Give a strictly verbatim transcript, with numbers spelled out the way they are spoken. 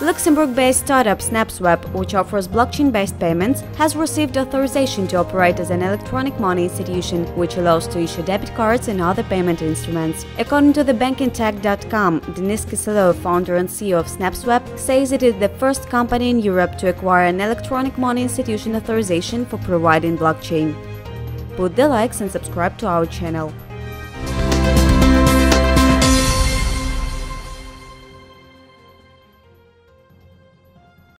Luxembourg-based startup SnapSwap, which offers blockchain-based payments, has received authorization to operate as an electronic money institution, which allows to issue debit cards and other payment instruments. According to the bankingtech dot com, Denis Kiselev, founder and C E O of SnapSwap, says it is the first company in Europe to acquire an electronic money institution authorization for providing blockchain. Put the likes and subscribe to our channel.